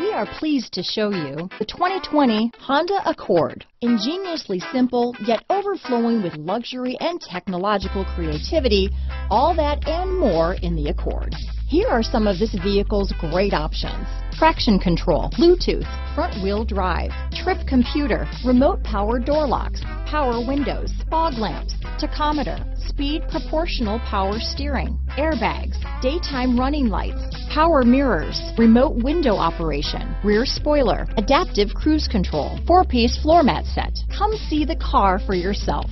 We are pleased to show you the 2020 Honda Accord. Ingeniously simple, yet overflowing with luxury and technological creativity, all that and more in the Accord. Here are some of this vehicle's great options: traction control, Bluetooth, front-wheel drive, trip computer, remote power door locks, power windows, fog lamps, tachometer, speed proportional power steering, airbags, daytime running lights, power mirrors, remote window operation, rear spoiler, adaptive cruise control, four-piece floor mat set. Come see the car for yourself.